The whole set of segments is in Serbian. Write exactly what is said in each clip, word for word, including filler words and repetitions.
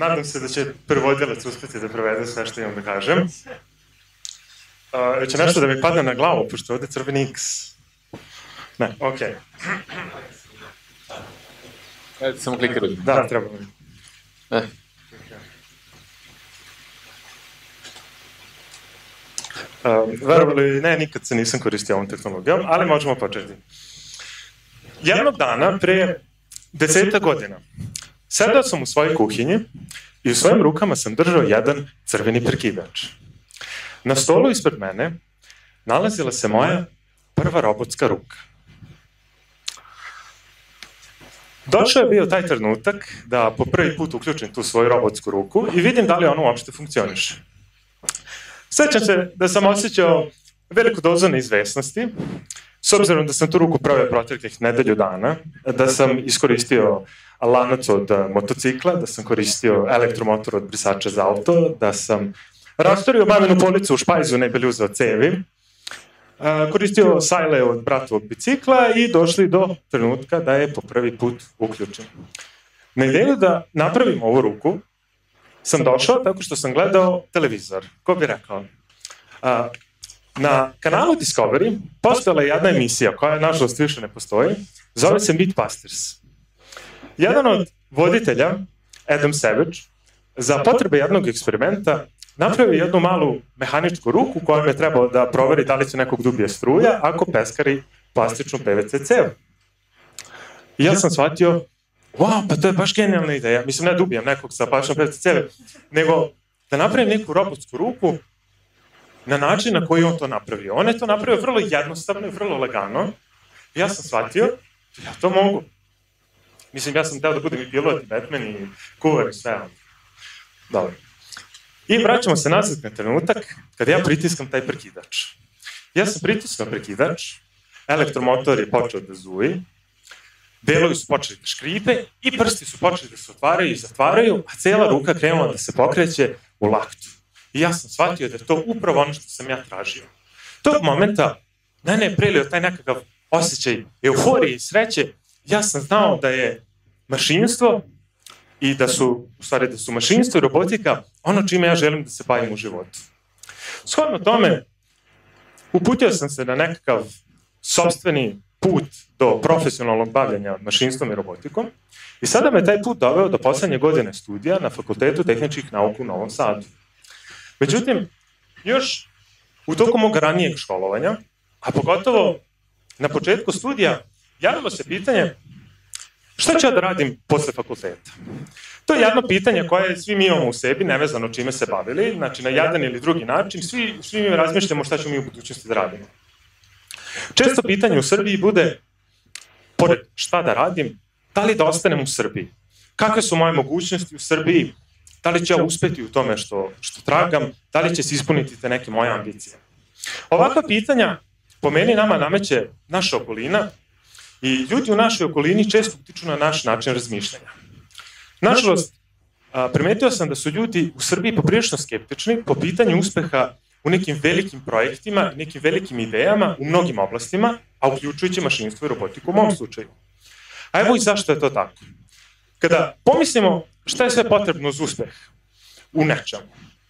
nadam se da će prevodilac uspjeti da prevede sve što imam da kažem. Će nešto da mi padne na glavu, pošto je ovdje crveni X. Ne, okej. Samo klikaj ovdje. Da, treba. Verovali, ne, nikad se nisam koristio ovom tehnologijom, ali možemo početi. Jednog dana, pre deseta godina, sedao sam u svojoj kuhinji i u svojim rukama sam držao jedan crveni prekidač. Na stolu ispred mene nalazila se moja prva robotska ruka. Došao je bio taj trenutak da po prvi put uključim tu svoju robotsku ruku i vidim da li ona uopšte funkcioniše. Sjećam se da sam osjećao veliku dozu neizvesnosti, s obzirom da sam tu ruku proveo proteklih nedelju dana, da sam iskoristio lanac od motocikla, da sam koristio elektromotor od brisača za auto, da sam rastorio maminu policu u špajzu, ne bili uzeo cevi, koristio sajle od bratovog bicikla i došli do trenutka da je po prvi put uključen. Na ideju da napravim ovu ruku sam došao tako što sam gledao televizor. Ko bi rekao? Na kanalu Discovery postojala je jedna emisija koja nažalost više ne postoji, zove se MeatPasters. Jedan od voditelja, Adam Savage, za potrebe jednog eksperimenta napravio jednu malu mehaničku ruku kojom je trebao da proveri da li će nekog dublje struja ako peskari plastičnu P V C cevu. I ja sam shvatio, wow, pa to je baš genijalna ideja. Mislim, ne da ubijem nekog sa plastičnom P V C ceve, nego da napravim neku robotsku ruku na način na koji on to napravio. On je to napravio vrlo jednostavno i vrlo lagano. I ja sam shvatio, ja to mogu. Mislim, ja sam hteo da budem i pilot, i Batman, i kuvar, i sve. Dobro. I vraćamo se nazad na trenutak kada ja pritiskam taj prekidač. Ja sam pritisnuo prekidač, elektromotor je počeo da zuji, delovi su počeli da škripe i prsti su počeli da se otvaraju i zatvaraju, a cela ruka krenula da se pokreće u laktu. I ja sam shvatio da je to upravo ono što sam ja tražio. Tog momenta mene je prelio taj nekakav osjećaj euforije i sreće. Ja sam znao da je mašinstvo i da su, u stvari da su mašinstvo i robotika ono čime ja želim da se bavim u životu. Shodno tome, uputio sam se na nekakav sopstveni put do profesionalnog bavljanja mašinstvom i robotikom i sada me taj put doveo do poslednje godine studija na Fakultetu tehničkih nauka u Novom Sadu. Međutim, još u toku mog ranijeg školovanja, a pogotovo na početku studija, javilo se pitanje šta ću ja da radim posle fakulteta? To je jedno pitanje koje svi mi imamo u sebi, nevezano čime se bavili, znači na jedan ili drugi način, svi mi razmišljamo šta ćemo mi u budućnosti da radimo. Često pitanje u Srbiji bude, pored šta da radim, da li da ostanem u Srbiji? Kakve su moje mogućnosti u Srbiji? Da li će ja uspeti u tome što tragam? Da li će se ispuniti te neke moje ambicije? Ovakva pitanja po meni nama nameće naša okolina i ljudi u našoj okolini često utiču na naš način razmišljanja. Nažalost, primetio sam da su ljudi u Srbiji poprilično skeptični po pitanju uspeha u nekim velikim projektima, nekim velikim idejama u mnogim oblastima, a uključujući mašinstvo i robotiku u mom slučaju. A evo i zašto je to tako. Kada pomislimo šta je sve potrebno za uspeh u nečemu,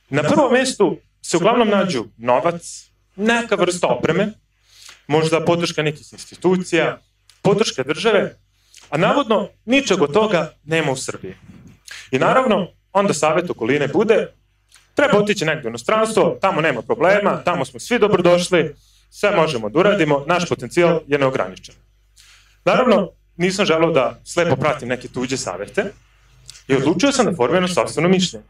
na prvom mestu se uglavnom nađu novac, neka vrsta opreme, možda podrška nekih institucija, podrška države, a navodno ničeg od toga nema u Srbiji. I naravno, onda savjet okoline bude, treba otići negdje u inostranstvo, tamo nema problema, tamo smo svi dobrodošli, sve možemo da uradimo, naš potencijal je neograničen. Naravno, nisam želeo da slepo pratim neke tuđe savjete i odlučio sam da formiram sopstveno mišljenje.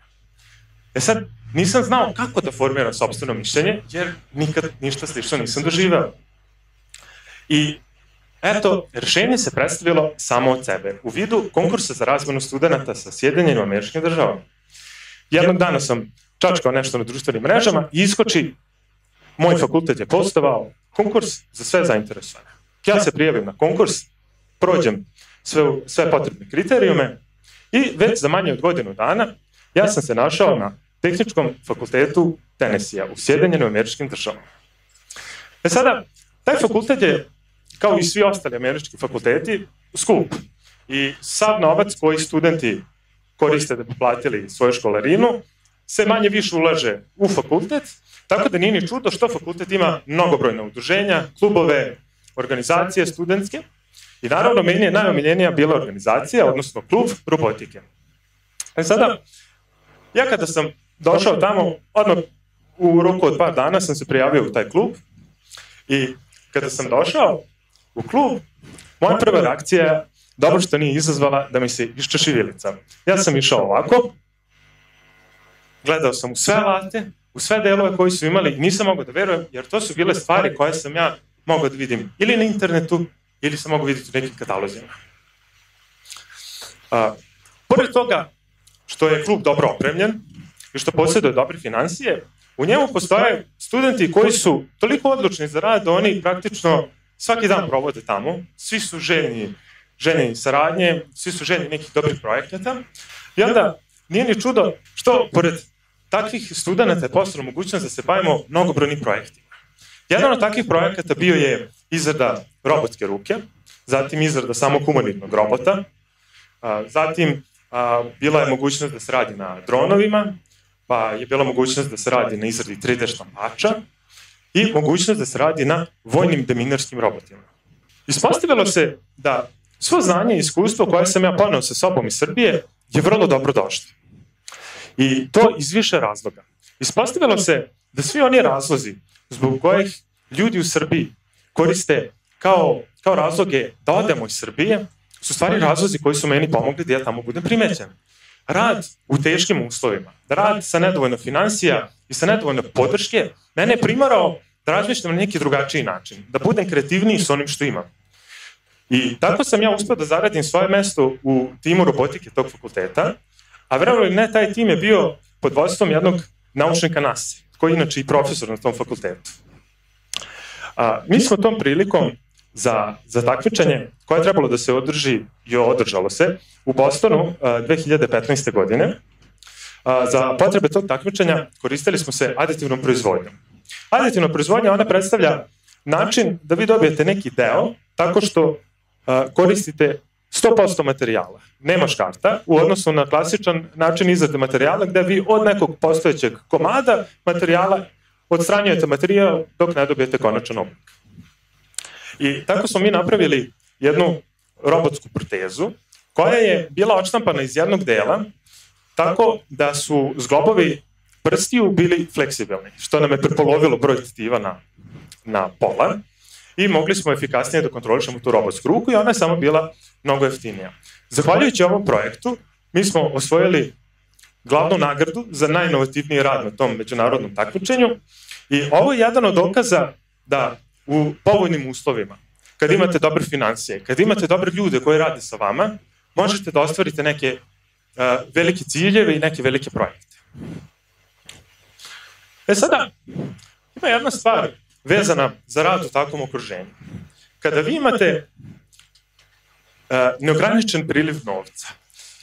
E sad, nisam znao kako da formiram sopstveno mišljenje, jer nikad ništa slično nisam doživeo. I eto, rešenje se predstavilo samo od sebe, u vidu konkursa za razmenu studenta sa Sjedinjenim Američkim Državama. Jednog dana sam čačkao nešto na društvenim mrežama i iskoči, moj fakultet je postovao konkurs za sve zainteresovane. Ja se prijavim na konkurs, prođem sve potrebne kriterijume i već za manje od godinu dana ja sam se našao na Tehničkom fakultetu Tennessee u Sjedinjenim Američkim Državama. E sada, taj fakultet je, kao i svi ostali američki fakulteti, skup. I sav novac koji studenti koriste da bi platili svoju školarinu, se manje više ulaže u fakultet, tako da nije ni čudo što fakultet ima mnogobrojna udruženja, klubove, organizacije studentske. I naravno, meni je najomiljenija bila organizacija, odnosno klub robotike. I sada, ja kada sam došao tamo, odmah u roku od par dana sam se prijavio u taj klub i kada sam došao u klub, moja prva reakcija je dobro što nije izazvala da mi se iščeši vilica. Ja sam išao ovako, gledao sam u sve alate, u sve delove koji su imali i nisam mogao da verujem, jer to su bile stvari koje sam ja mogao da vidim ili na internetu, ili sam mogao vidjeti u nekim katalozima. Pored toga što je klub dobro opremljen i što posjeduje dobre financije, u njemu postoje studenti koji su toliko odlučni za rad da oni praktično svaki dan provode tamo, svi su željni željni saradnje, svi su željni nekih dobrih projekata i onda nije ni čudo što pored takvih studenta je postala mogućnost da se bavimo mnogobrojnim projektima. Jedan od takvih projekata bio je izrada robotske ruke, zatim izrada samog humanoidnog robota, zatim bila je mogućnost da se radi na dronovima, pa je bila mogućnost da se radi na izradi tri de štampača i mogućnost da se radi na vojnim deminirskim robotima. Ispostavilo se da svo znanje i iskustvo koje sam ja poneo sa sobom iz Srbije je vrlo dobro došlo. I to iz više razloga. Ispostavilo se da svi oni razlozi zbog kojih ljudi u Srbiji koriste kao razloge da odemo iz Srbije, su stvari razlozi koji su meni pomogli da ja tamo budem primećen. Rad u teškim uslovima, rad sa nedovoljno financija i sa nedovoljno podrške, mene je primarao da razmišljam na neki drugačiji način, da budem kreativniji s onim što imam. I tako sam ja uspeo da zaradim svoje mesto u timu robotike tog fakulteta, a verovali ili ne, taj tim je bio pod vodstvom jednog naučnika NASA, koji je inače i profesor na tom fakultetu. Mi smo tom prilikom za takmičenje koje je trebalo da se održi i održalo se u Bostonu dve hiljade petnaeste. godine. Za potrebe tog takmičenja koristili smo se aditivnom proizvodnjom. Aditivna proizvodnja, ona predstavlja način da vi dobijete neki deo tako što koristite sto posto materijala, nema škarta, u odnosu na klasičan način izrade materijala gde vi od nekog postojećeg komada materijala odstranjujete materijal dok ne dobijete konačan oblik. I tako smo mi napravili jednu robotsku protezu koja je bila odštampana iz jednog dela tako da su zglobovi prstiju bili fleksibilni, što nam je prepolovilo broj tetiva na pola i mogli smo efikasnije da kontrolišemo tu robotsku ruku i ona je samo bila mnogo jeftinija. Zahvaljujući ovom projektu, mi smo osvojili glavnu nagradu za najinovativniji rad na tom međunarodnom takmičenju i ovo je jedan od dokaza da u povoljnim uslovima, kad imate dobre financije, kad imate dobre ljude koji rade sa vama, možete da ostvarite neke velike ciljeve i neke velike projekte. E sada, ima jedna stvar vezana za rad u takvom okruženju. Kada vi imate neograničen priliv novca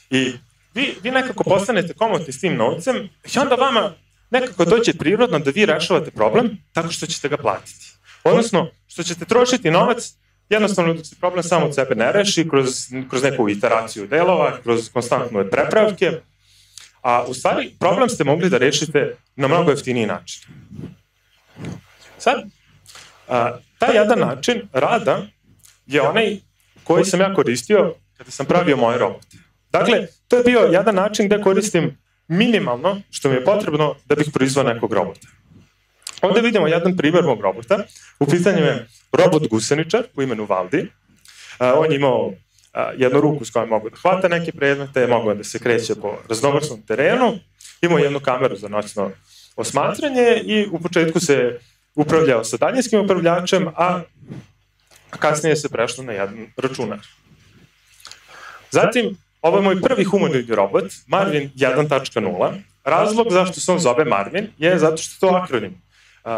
i vi nekako postanete komotni s tim novcem i onda vama nekako dođe prirodno da vi rešavate problem tako što ćete ga platiti. Odnosno, što ćete trošiti novac, jednostavno dok se problem samo od sebe ne reši, kroz neku iteraciju delova, kroz konstantne prepravke, a u stvari problem ste mogli da rešite na mnogo jeftiniji način. Sad, taj jedan način rada je onaj koji sam ja koristio kada sam pravio moje robote. Dakle, to je bio jedan način gde koristim minimalno što mi je potrebno da bih proizveo nekog robota. Ovde vidimo jedan primer mog robota. U pitanju je robot guseničar po imenu Valdi. On je imao jednu ruku s kojom mogu da hvata neke predmete, mogu da se kreće po raznovrsnom terenu, imao jednu kameru za noćno osmatranje i u početku se upravljao sa daljinskim upravljačem, a kasnije se prešlo na jedan računar. Zatim, ovo je moj prvi humanoidni robot, Marvin jedan tačka nula. Razlog zašto se on zove Marvin je zato što je to akronim.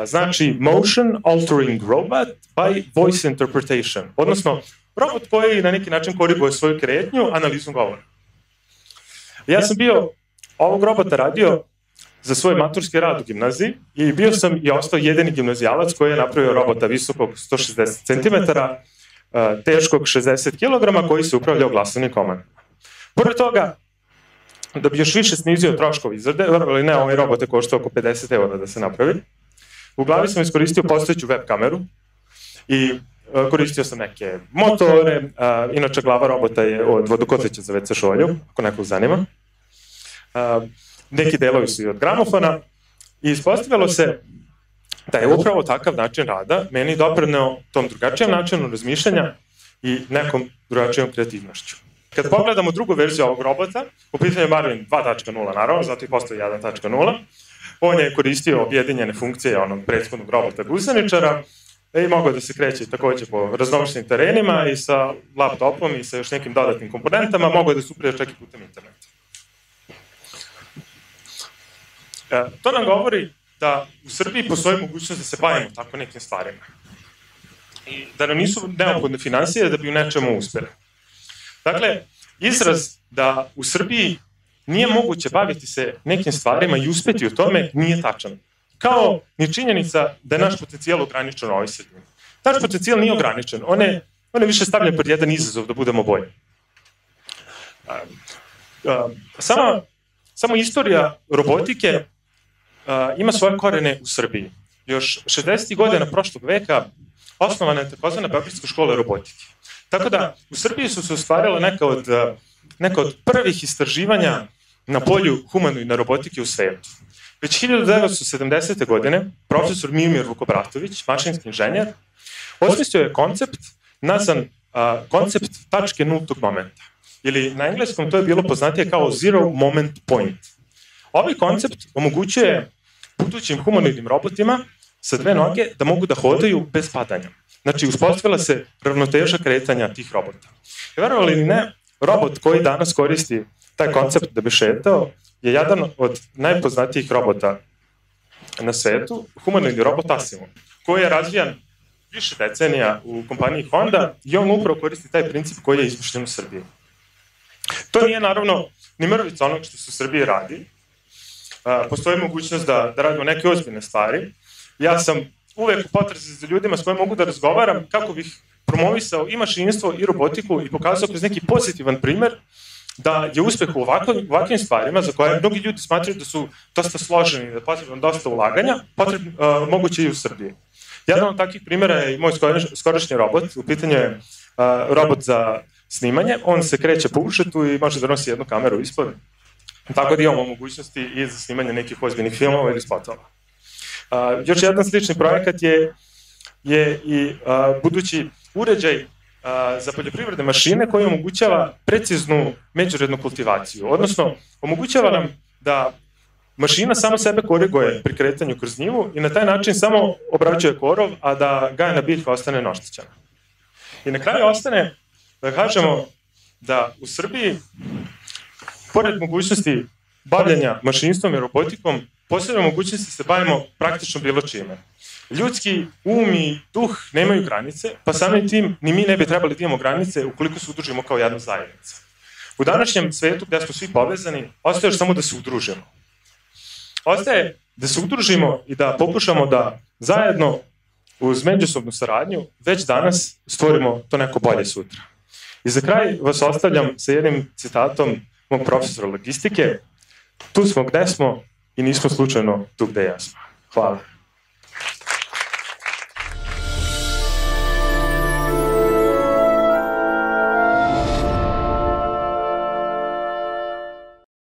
Znači Motion Altering Robot by Voice Interpretation, odnosno robot koji na neki način koriguje svoju kretnju, analizom govora. Ja sam bio ovog robota radio za svoj maturski rad u gimnaziji i bio sam i ostao jedini gimnazijalac koji je napravio robota visokog sto šezdeset centimetara, teškog šezdeset kilograma koji se upravljao glasovnim komandama. Pored toga, da bi još više snizio troškovi izrade, ali ne, ovaj robot je koštao oko pedeset eura da se napravi. U glavi sam iskoristio postojeću web kameru i koristio sam neke motore, inače glava robota je od vodokotlića za ve ce šolju, ako nekog zanima. Neki delovi su i od gramofona i ispostavilo se da je upravo takav način rada meni doprineo tom drugačijem načinu razmišljanja i nekom drugačijom kreativnošću. Kad pogledamo drugu verziju ovog robota, u pitanju je Marvin dva tačka nula, naravno, zato i postoji jedan tačka nula, on je koristio objedinjene funkcije onog prethodnog robota gusaničara i mogao da se kreće takođe po raznovršnim terenima i sa laptopom i sa još nekim dodatnim komponentama, mogao da se upravlja čak i putem interneta. To nam govori da u Srbiji postoji mogućnost da se bavimo tako nekim stvarima. I da nam nisu neophodne finansije da bi u nečemu uspeli. Dakle, izraz da u Srbiji nije moguće baviti se nekim stvarima i uspeti u tome nije tačan. Kao ni činjenica da je naš potencijal ograničen u ovoj sredini. Naš potencijal nije ograničen, on je više stavljen pod jedan izazov da budemo bolji. Samo istorija robotike ima svoje korene u Srbiji. Još šezdesetih godina prošlog veka osnovana je takozvana Beogradska škola robotike. Tako da, u Srbiji su se ostvarila neka od prvih istraživanja na polju humanoidne robotike u svetu. Već hiljadu devetsto sedamdesete godine profesor Miomir Vukobratović, mašinski inženjer, osmislio je koncept nazvan koncept tačke nultog momenta. Ili na engleskom to je bilo poznatije kao zero moment point. Ovaj koncept omogućuje budućim humanoidnim robotima sa dve noge da mogu da hodaju bez padanja. Znači, uspostavila se ravnoteža kretanja tih robota. Verovali li ne, robot koji danas koristi taj koncept da bi šetao je jedan od najpoznatijih robota na svetu, humanoidni robot Asimo, koji je razvijan više decenija u kompaniji Honda i on upravo koristi taj princip koji je izmišljen u Srbiji. To nije, naravno, ni mrvica onog što se u Srbiji radi. Postoji mogućnost da radimo neke ozbiljne stvari. Ja sam uvek u potrazi za ljudima s kojima mogu da razgovaram kako bih promovisao i mašinstvo i robotiku i pokazao kroz neki pozitivan primer da je uspeh u ovakvim stvarima za koje mnogi ljudi smatraju da su dosta složeni, da je potrebno dosta ulaganja, moguće i u Srbiji. Jedan od takvih primjera je i moj skorašnji robot. U pitanju je robot za snimanje. On se kreće po ušetu i može da nosi jednu kameru ispod. Tako da imamo mogućnosti i za snimanje nekih ozbiljnih filmova ili spotova. Još jedan slični projekat je i budući uređaj za poljoprivredne mašine koji omogućava preciznu međurednu kultivaciju. Odnosno, omogućava nam da mašina samo sebe koriguje pri kretanju kroz njivu i na taj način samo obrađuje korov, a da gajena biljka ostane neoštećena. I na kraju ostane da kažemo da u Srbiji, pored mogućnosti bavljanja mašinstvom i robotikom, posebno mogućnosti da se bavimo praktično bilo čime. Ljudski um i duh nemaju granice, pa samim tim ni mi ne bi trebali da imamo granice ukoliko se udružimo kao jedna zajednica. U današnjem svetu gde smo svi povezani, ostaje još samo da se udružimo. Ostaje da se udružimo i da pokušamo da zajedno uz međusobnu saradnju već danas stvorimo to neko bolje sutra. I za kraj vas ostavljam sa jednim citatom mog profesora logistike. Tu smo gde smo i nismo slučajno tu gde jesmo. Hvala.